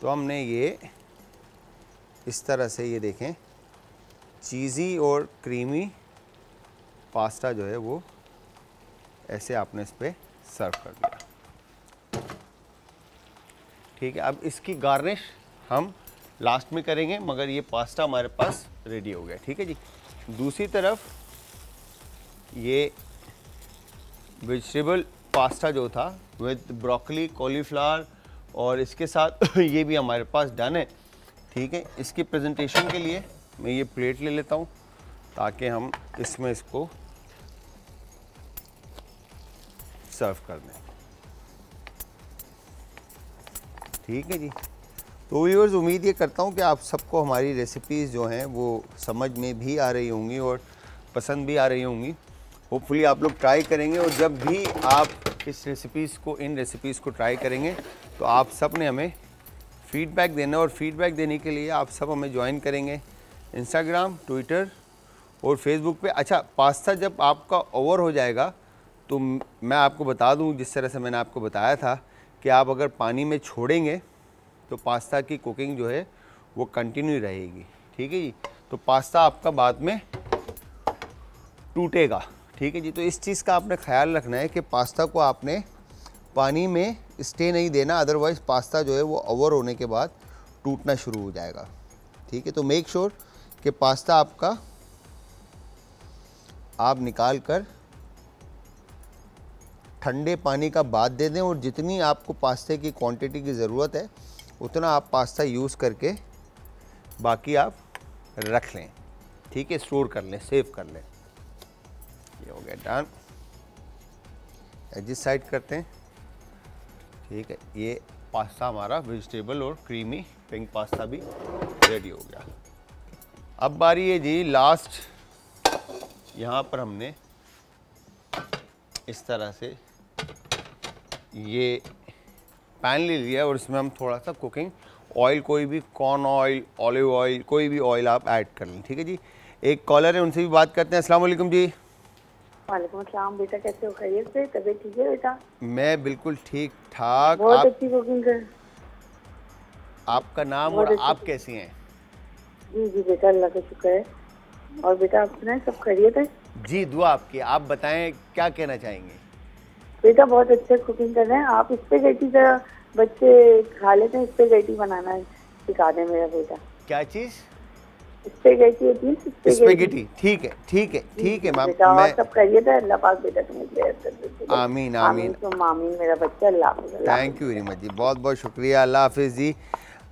तो हमने ये इस तरह से, ये देखें, चीज़ी और क्रीमी पास्ता जो है वो ऐसे आपने इस पर सर्व कर दिया। ठीक है। अब इसकी गार्निश हम लास्ट में करेंगे, मगर ये पास्ता हमारे पास रेडी हो गया। ठीक है जी। दूसरी तरफ ये वेजिटेबल पास्ता जो था विद ब्रोकली, कॉलीफ्लावर और इसके साथ ये भी हमारे पास डन है। ठीक है। इसकी प्रेजेंटेशन के लिए मैं ये प्लेट ले लेता हूँ, ताकि हम इसमें इसको सर्व कर दें। ठीक है जी। तो व्यूअर्स, उम्मीद ये करता हूँ कि आप सबको हमारी रेसिपीज़ जो हैं वो समझ में भी आ रही होंगी और पसंद भी आ रही होंगी। होपफुली आप लोग ट्राई करेंगे, और जब भी आप इन रेसिपीज़ को ट्राई करेंगे तो आप सब ने हमें फ़ीडबैक देना, और फ़ीडबैक देने के लिए आप सब हमें ज्वाइन करेंगे इंस्टाग्राम, ट्विटर और फेसबुक पे। अच्छा, पास्ता जब आपका ओवर हो जाएगा तो मैं आपको बता दूं, जिस तरह से मैंने आपको बताया था कि आप अगर पानी में छोड़ेंगे तो पास्ता की कुकिंग जो है वो कंटिन्यू रहेगी। ठीक है जी। तो पास्ता आपका बाद में टूटेगा। ठीक है जी। तो इस चीज़ का आपने ख्याल रखना है कि पास्ता को आपने पानी में स्टे नहीं देना, अदरवाइज़ पास्ता जो है वो ओवर होने के बाद टूटना शुरू हो जाएगा। ठीक है। तो मेक श्योर कि पास्ता आपका आप निकाल कर ठंडे पानी का बाथ दे दें, और जितनी आपको पास्ते की क्वांटिटी की ज़रूरत है उतना आप पास्ता यूज़ करके बाकी आप रख लें। ठीक है। स्टोर कर लें, सेव कर लें। ये हो गया डन। एडजस्ट साइड करते हैं। ठीक है। ये पास्ता हमारा वेजिटेबल और क्रीमी पिंक पास्ता भी रेडी हो गया। अब बारी है जी लास्ट, यहाँ पर हमने इस तरह से ये पैन ले लिया, और इसमें हम थोड़ा सा कुकिंग ऑयल, कोई भी कॉर्न ऑयल, ऑलिव ऑयल, कोई भी ऑयल आप ऐड कर लें। ठीक है जी। एक कॉलर है, उनसे भी बात करते हैं। अस्सलाम वालेकुम जी। वालेकुम अस्सलाम। बेटा कैसे हो? खैरियत से? तबीयत ठीक है बेटा? मैं बिल्कुल ठीक ठाक। बहुत अच्छी कुकिंग कर। आपका नाम और आप कैसी हैं? जी जी बेटा, अल्लाह का शुक्र है। और बेटा आप सुनाएं, सब खैरियत है? जी, दुआ आपकी। आप बताएं, क्या कहना चाहेंगे? बेटा बहुत अच्छा कुकिंग कर रहे हैं आप। स्पेगेटी का बच्चे खा लेते हैं, स्पेगेटी बनाना सिखा दें मेरा बेटा। क्या चीज़? स्पेगेटी होती है, स्पेगेटी। ठीक है, ठीक है, ठीक है मैम। और सब खैरियत है? अल्लाह पाक बेटा तुम्हें आमीन आमीन आमीन मेरा बच्चा। Allah, thank you very much जी, बहुत बहुत शुक्रिया। अल्लाह हाफिज़ जी।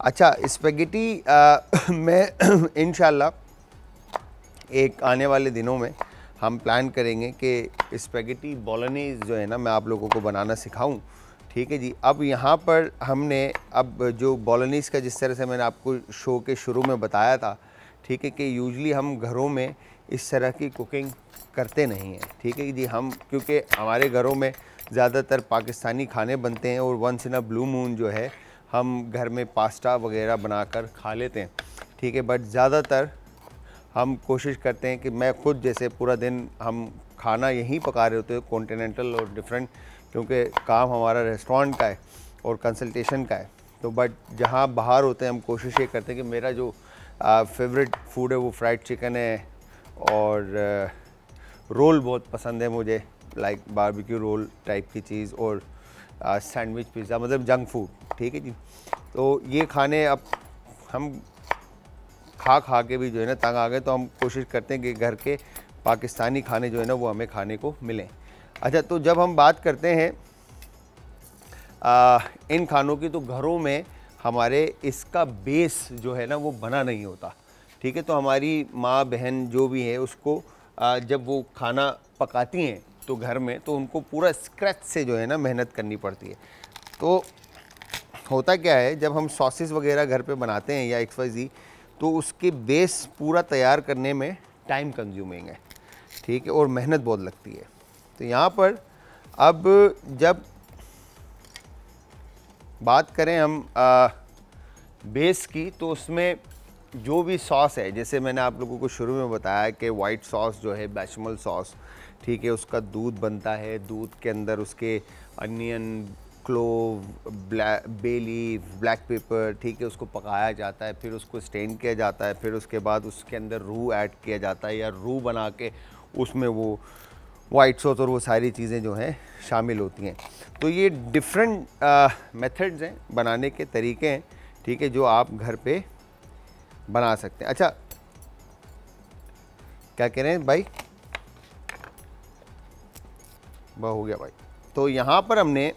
अच्छा, स्पेगेटी मैं इंशाल्लाह एक आने वाले दिनों में हम प्लान करेंगे कि स्पेगेटी बॉलोनीज़ जो है ना मैं आप लोगों को बनाना सिखाऊं। ठीक है जी। अब यहाँ पर हमने अब जो बॉलोनीज़ का, जिस तरह से मैंने आपको शो के शुरू में बताया था, ठीक है, कि यूजली हम घरों में इस तरह की कुकिंग करते नहीं हैं। ठीक है जी। हम क्योंकि हमारे घरों में ज़्यादातर पाकिस्तानी खाने बनते हैं, और once in a blue moon जो है हम घर में पास्ता वगैरह बनाकर खा लेते हैं। ठीक है। बट ज़्यादातर हम कोशिश करते हैं कि मैं खुद जैसे पूरा दिन हम खाना यहीं पका रहे होते हैं, कॉन्टिनेंटल और डिफरेंट, क्योंकि काम हमारा रेस्टोरेंट का है और कंसल्टेशन का है। तो बट जहाँ बाहर होते हैं हम कोशिश ये करते हैं कि मेरा जो फेवरेट फूड है वो फ्राइड चिकन है, और रोल बहुत पसंद है मुझे, लाइक बारबेक्यू रोल टाइप की चीज़, और सैंडविच, पिज़्ज़ा, मतलब जंक फूड। ठीक है जी। तो ये खाने अब हम खा के भी जो है ना तंग आ गए, तो हम कोशिश करते हैं कि घर के पाकिस्तानी खाने जो है ना वो हमें खाने को मिलें। अच्छा, तो जब हम बात करते हैं इन खानों की, तो घरों में हमारे इसका बेस जो है ना वो बना नहीं होता, ठीक है। तो हमारी माँ बहन जो भी है उसको जब वो खाना पकाती हैं तो घर में, तो उनको पूरा स्क्रैच से जो है ना मेहनत करनी पड़ती है। तो होता क्या है, जब हम सॉसेस वगैरह घर पे बनाते हैं या XYZ, तो उसके बेस पूरा तैयार करने में टाइम कंज्यूमिंग है, ठीक है, और मेहनत बहुत लगती है। तो यहाँ पर अब जब बात करें हम बेस की, तो उसमें जो भी सॉस है, जैसे मैंने आप लोगों को शुरू में बताया कि वाइट सॉस जो है बेचमल सॉस, ठीक है, उसका दूध बनता है, दूध के अंदर उसके अनियन, क्लोव, बेली, ब्लैक पेपर, ठीक है, उसको पकाया जाता है, फिर उसको स्टेन किया जाता है, फिर उसके बाद उसके अंदर रू ऐड किया जाता है या रू बना के उसमें वो वाइट सॉस और वो सारी चीज़ें जो हैं शामिल होती हैं। तो ये डिफरेंट मेथड्स हैं, बनाने के तरीके हैं, ठीक है, जो आप घर पे बना सकते हैं। अच्छा, क्या कह रहे हैं भाई? वह हो गया भाई। तो यहाँ पर हमने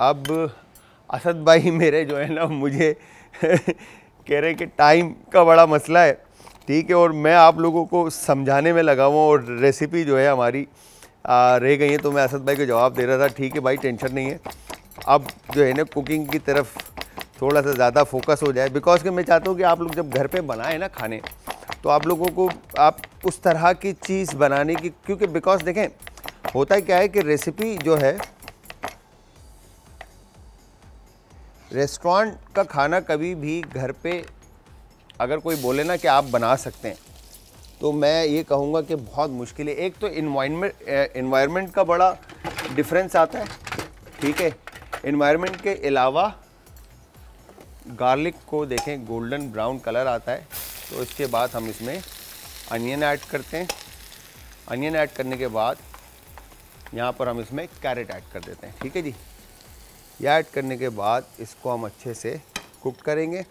अब असद भाई मेरे जो है ना मुझे कह रहे कि टाइम का बड़ा मसला है, ठीक है, और मैं आप लोगों को समझाने में लगा हुआ और रेसिपी जो है हमारी रह गई है। तो मैं असद भाई को जवाब दे रहा था, ठीक है भाई, टेंशन नहीं है, अब जो है ना कुकिंग की तरफ थोड़ा सा ज़्यादा फोकस हो जाए, बिकॉज कि मैं चाहता हूँ कि आप लोग जब घर पे बनाएं ना खाने, तो आप लोगों को आप उस तरह की चीज़ बनाने की, क्योंकि बिकॉज देखें होता क्या है कि रेसिपी जो है, रेस्टोरेंट का खाना कभी भी घर पे अगर कोई बोले ना कि आप बना सकते हैं, तो मैं ये कहूँगा कि बहुत मुश्किल है। एक तो इन्वायरमेंट का बड़ा डिफरेंस आता है, ठीक है, इन्वायरमेंट के अलावा गार्लिक को देखें गोल्डन ब्राउन कलर आता है, तो इसके बाद हम इसमें अनियन ऐड करते हैं। अनियन ऐड करने के बाद यहाँ पर हम इसमें कैरेट ऐड कर देते हैं, ठीक है जी। यह ऐड करने के बाद इसको हम अच्छे से कुक करेंगे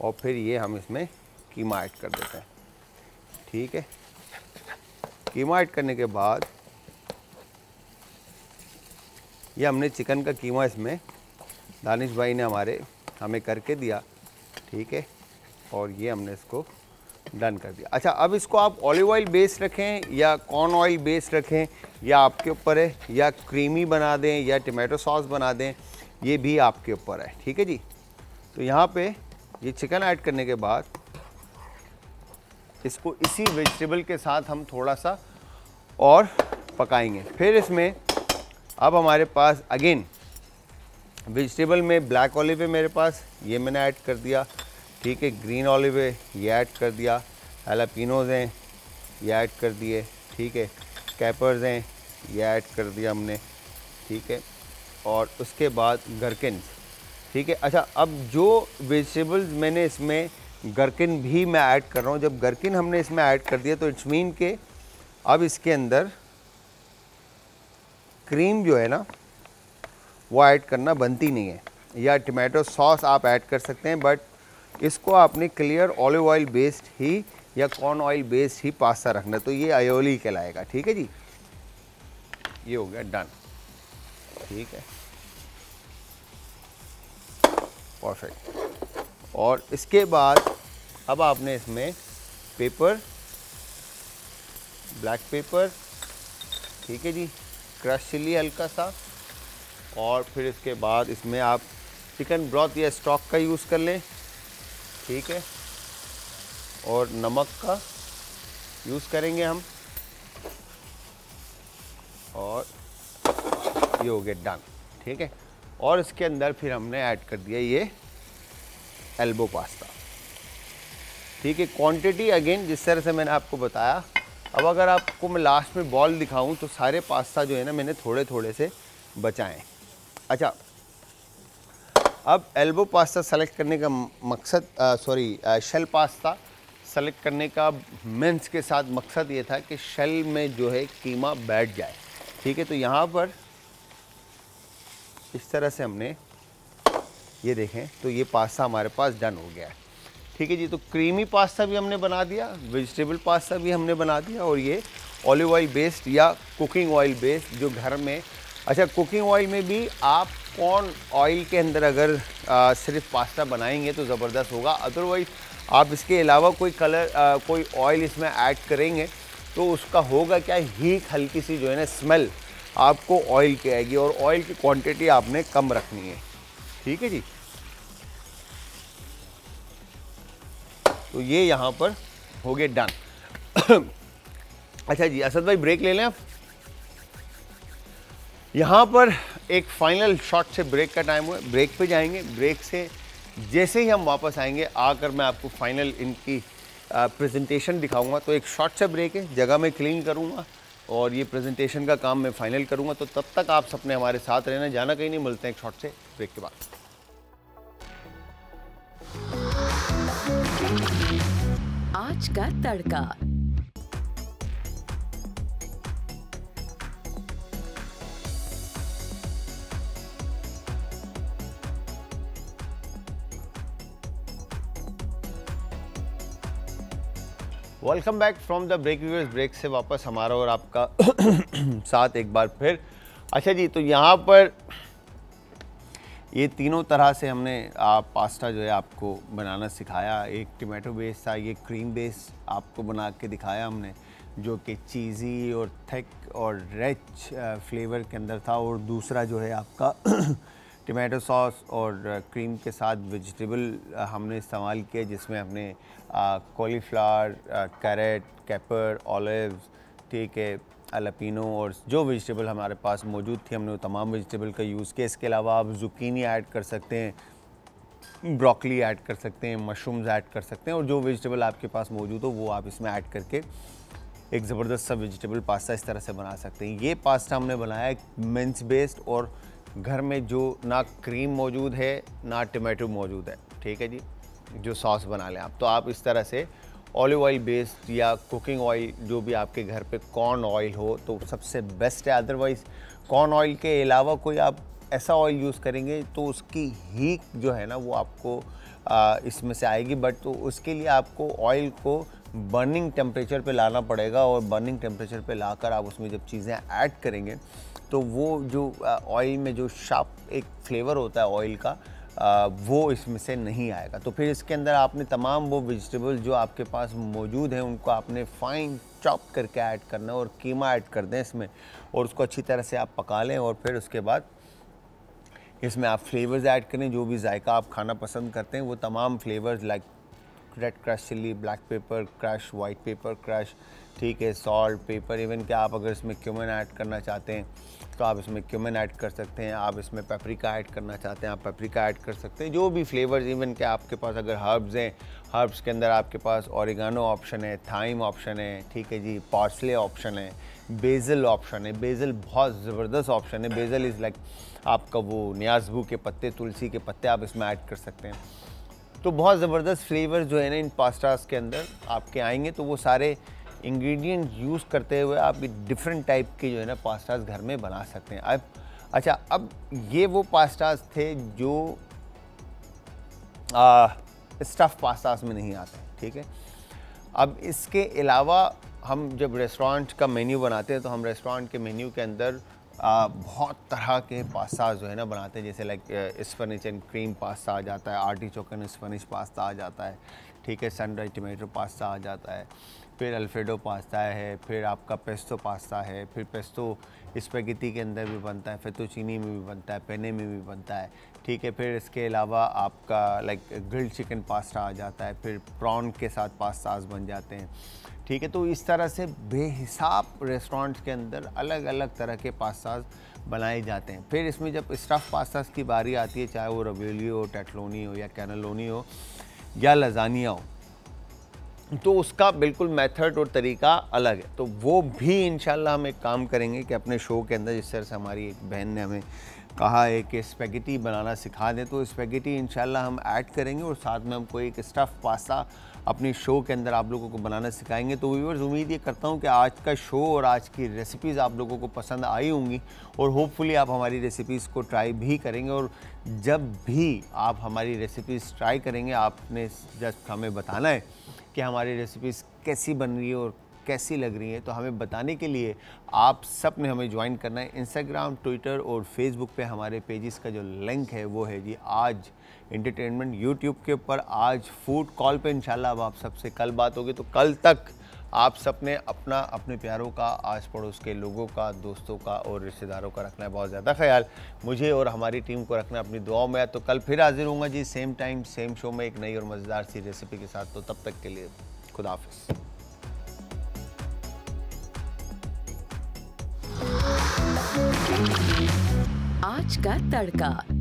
और फिर ये हम इसमें कीमा ऐड कर देते हैं, ठीक है। कीमा ऐड करने के बाद ये हमने चिकन का कीमा इसमें दानिश भाई ने हमें करके दिया, ठीक है, और ये हमने इसको डन कर दिया। अच्छा, अब इसको आप ऑलिव ऑयल बेस रखें या कॉर्न ऑयल बेस रखें, या आपके ऊपर है, या क्रीमी बना दें या टमाटो सॉस बना दें, ये भी आपके ऊपर है, ठीक है जी। तो यहाँ पे ये चिकन ऐड करने के बाद इसको इसी वेजिटेबल के साथ हम थोड़ा सा और पकाएंगे। फिर इसमें अब हमारे पास अगेन वेजिटेबल में ब्लैक ऑलिव है मेरे पास, ये मैंने ऐड कर दिया, ठीक है, ग्रीन ऑलिव है ये ऐड कर दिया, हैलापिनोज हैं ये ऐड कर दिए, ठीक है, कैपर्स हैं ये ऐड कर दिया हमने, ठीक है, और उसके बाद गरकिन्स, ठीक है। अच्छा, अब जो वेजिटेबल्स मैंने इसमें गरकिन भी मैं ऐड कर रहा हूँ, जब गरकिन हमने इसमें ऐड कर दिया तो इट्स मीन के अब इसके अंदर क्रीम जो है ना वो ऐड करना बनती नहीं है, या टमाटो सॉस आप ऐड कर सकते हैं, बट इसको आपने क्लियर ऑलिव ऑयल बेस्ड ही या कॉर्न ऑयल बेस्ड ही पास्ता रखना, तो ये आयोली कहलाएगा, ठीक है जी। ये हो गया डन, ठीक है, परफेक्ट। और इसके बाद अब आपने इसमें पेपर, ब्लैक पेपर, ठीक है जी, क्रश चिली हल्का सा, और फिर इसके बाद इसमें आप चिकन ब्रॉथ या स्टॉक का यूज़ कर लें, ठीक है, और नमक का यूज़ करेंगे हम, और ये हो गया डन, ठीक है। और इसके अंदर फिर हमने ऐड कर दिया ये एल्बो पास्ता, ठीक है। क्वांटिटी अगेन जिस तरह से मैंने आपको बताया, अब अगर आपको मैं लास्ट में बॉल दिखाऊं तो सारे पास्ता जो है ना मैंने थोड़े थोड़े से बचाएं। अच्छा, अब एल्बो पास्ता सेलेक्ट करने का मकसद, सॉरी शेल पास्ता सेलेक्ट करने का मेंस के साथ मकसद ये था कि शेल में जो है कीमा बैठ जाए, ठीक है। तो यहाँ पर इस तरह से हमने ये देखें, तो ये पास्ता हमारे पास डन हो गया है, ठीक है जी। तो क्रीमी पास्ता भी हमने बना दिया, वेजिटेबल पास्ता भी हमने बना दिया, और ये ऑलिव ऑयल बेस्ड या कुकिंग ऑयल बेस्ड जो घर में। अच्छा, कुकिंग ऑयल में भी आप कौन ऑयल के अंदर अगर सिर्फ पास्ता बनाएंगे तो ज़बरदस्त होगा, अदरवाइज आप इसके अलावा कोई कलर कोई ऑयल इसमें ऐड करेंगे तो उसका होगा क्या, हीट हल्की सी जो है ना स्मेल आपको ऑयल की आएगी और ऑयल की क्वांटिटी आपने कम रखनी है। ठीक है जी, तो ये यहाँ पर हो गया डन। अच्छा जी असद भाई ब्रेक ले लें आप। यहाँ पर एक फाइनल शॉट से ब्रेक का टाइम हुआ, ब्रेक पे जाएंगे। ब्रेक से जैसे ही हम वापस आएंगे आकर मैं आपको फाइनल इनकी प्रेजेंटेशन दिखाऊंगा। तो एक शॉर्ट सा ब्रेक है, जगह मैं क्लीन करूंगा और ये प्रेजेंटेशन का काम मैं फाइनल करूंगा। तो तब तक आप सबने हमारे साथ रहना, जाना कहीं नहीं, मिलते हैं एक शॉर्ट से ब्रेक के बाद। आज का तड़का। Welcome back from the break viewers. Break से वापस हमारा और आपका साथ एक बार फिर। अच्छा जी, तो यहाँ पर ये तीनों तरह से हमने पास्ता जो है आपको बनाना सिखाया। एक टमाटो बेस था, ये क्रीम बेस आपको बना के दिखाया हमने, जो कि चीज़ी और थिक और रिच फ्लेवर के अंदर था। और दूसरा जो है आपका टमाटो सॉस और क्रीम के साथ वेजिटेबल हमने इस्तेमाल किए, जिसमें हमने कॉलीफ्लावर, कैरेट, कैपर, ऑलिव्स, ठीक है, अलापिनो और जो वेजिटेबल हमारे पास मौजूद थी हमने वो तमाम वेजिटेबल का यूज़ किया। इसके अलावा आप ज़ुकीनी ऐड कर सकते हैं, ब्रोकली ऐड कर सकते हैं, मशरूम्स ऐड कर सकते हैं और जो वेजिटेबल आपके पास मौजूद हो वो आप इसमें ऐड करके एक ज़बरदस्त सा वेजिटेबल पास्ता इस तरह से बना सकते हैं। ये पास्ता हमने बनाया मिंस बेस्ड और घर में जो ना क्रीम मौजूद है ना टमाटो मौजूद है, ठीक है जी, जो सॉस बना लें आप। तो आप इस तरह से ऑलिव ऑयल बेस्ड या कुकिंग ऑयल जो भी आपके घर पे कॉर्न ऑयल हो तो सबसे बेस्ट है। अदरवाइज़ कॉर्न ऑयल के अलावा कोई आप ऐसा ऑयल यूज़ करेंगे तो उसकी हीट जो है ना वो आपको इसमें से आएगी, बट तो उसके लिए आपको ऑयल को बर्निंग टेम्परेचर पे लाना पड़ेगा और बर्निंग टेम्परेचर पे लाकर आप उसमें जब चीज़ें ऐड करेंगे तो वो जो ऑयल में जो शार्प एक फ्लेवर होता है ऑयल का वो इसमें से नहीं आएगा। तो फिर इसके अंदर आपने तमाम वो वेजिटेबल जो आपके पास मौजूद हैं उनको आपने फ़ाइन चॉप करके ऐड करना है और कीमा ऐड कर दें इसमें और उसको अच्छी तरह से आप पका लें और फिर उसके बाद इसमें आप फ्लेवर्स ऐड करें। जो भी जायका आप खाना पसंद करते हैं वो तमाम flavours like red crush chilli, black pepper crush, white pepper crush, ठीक है, सॉल्ट, पेपर, इवन कि आप अगर इसमें क्यूमिन ऐड करना चाहते हैं तो आप इसमें क्यूमिन ऐड कर सकते हैं। आप इसमें पेपरिका ऐड करना चाहते हैं आप पेपरिका ऐड कर सकते हैं। जो भी फ्लेवर्स, इवन कि आपके पास अगर हर्ब्स हैं, हर्ब्स के अंदर आपके पास ओरिगानो ऑप्शन है, थाइम ऑप्शन है, ठीक है जी, पार्सले ऑप्शन है, बेज़ल ऑप्शन है। बेज़ल बहुत ज़बरदस्त ऑप्शन है। बेज़ल इज़ लाइक आपका वो न्याज़बू के पत्ते, तुलसी के पत्ते आप इसमें ऐड कर सकते हैं। तो बहुत ज़बरदस्त फ्लेवर जो है ना इन पास्तास के अंदर आपके आएंगे। तो वो सारे इंग्रेडिएंट यूज़ करते हुए आप डिफरेंट टाइप के जो है ना पास्तास घर में बना सकते हैं। अब अच्छा, अब ये वो पास्तास थे जो स्टफ़ पास्तास में नहीं आते, ठीक है। अब इसके अलावा हम जब रेस्टोरेंट का मेन्यू बनाते हैं तो हम रेस्टोरेंट के मेन्यू के अंदर बहुत तरह के पास्ता जो है ना बनाते हैं, जैसे like spinach and cream pasta आ जाता है, आर्टिचोक एंड स्पनिश पास्ता आ जाता है, ठीक है, सनड्राइड टमाटो पास्ता आ जाता है, फिर अल्फ्रेडो पास्ता है, फिर आपका पेस्टो पास्ता है, फिर पेस्टो स्पैगेटी के अंदर भी बनता है, फेतुचीनी में भी बनता है, पेने में भी बनता है, ठीक है। फिर इसके अलावा आपका लाइक ग्रिल्ड चिकन पास्ता आ जाता है, फिर प्रॉन के साथ पास्ताज बन जाते हैं, ठीक है। तो इस तरह से बेहिसाब रेस्टोरेंट्स के अंदर अलग अलग तरह के पास्ताज बनाए जाते हैं। फिर इसमें जब स्टफ़ पास्ताज की बारी आती है, चाहे वो रवेली हो, टेटलोनी हो या कैनलोनी हो या लजानिया हो, तो उसका बिल्कुल मेथड और तरीका अलग है। तो वो भी इंशाल्लाह हम एक काम करेंगे कि अपने शो के अंदर जिस तरह से हमारी एक बहन ने हमें कहा है कि स्पैगेटी बनाना सिखा दें, तो स्पैगेटी इंशाल्लाह हम ऐड करेंगे और साथ में हम कोई एक स्टफ़ पास्ता अपने शो के अंदर आप लोगों को बनाना सिखाएंगे। तो व्यूअर्स, उम्मीद ये करता हूँ कि आज का शो और आज की रेसिपीज़ आप लोगों को पसंद आई होंगी और होपफुली आप हमारी रेसिपीज़ को ट्राई भी करेंगे। और जब भी आप हमारी रेसिपीज़ ट्राई करेंगे आपने जस्ट हमें बताना है कि हमारी रेसिपीज़ कैसी बन रही है और कैसी लग रही हैं, तो हमें बताने के लिए आप सब ने हमें ज्वाइन करना है। इंस्टाग्राम, ट्विटर और फेसबुक पे हमारे पेजेस का जो लिंक है वो है जी आज एंटरटेनमेंट, यूट्यूब के ऊपर आज फूड, कॉल पे इंशाल्लाह अब आप सबसे कल बात होगी। तो कल तक आप सबने अपना, अपने प्यारों का, आस पड़ोस के लोगों का, दोस्तों का और रिश्तेदारों का रखना है बहुत ज़्यादा ख्याल। मुझे और हमारी टीम को रखना है अपनी दुआओं में। तो कल फिर हाजिर होऊंगा जी सेम टाइम सेम शो में एक नई और मज़ेदार सी रेसिपी के साथ। तो तब तक के लिए खुदा हाफिज़। आज का तड़का।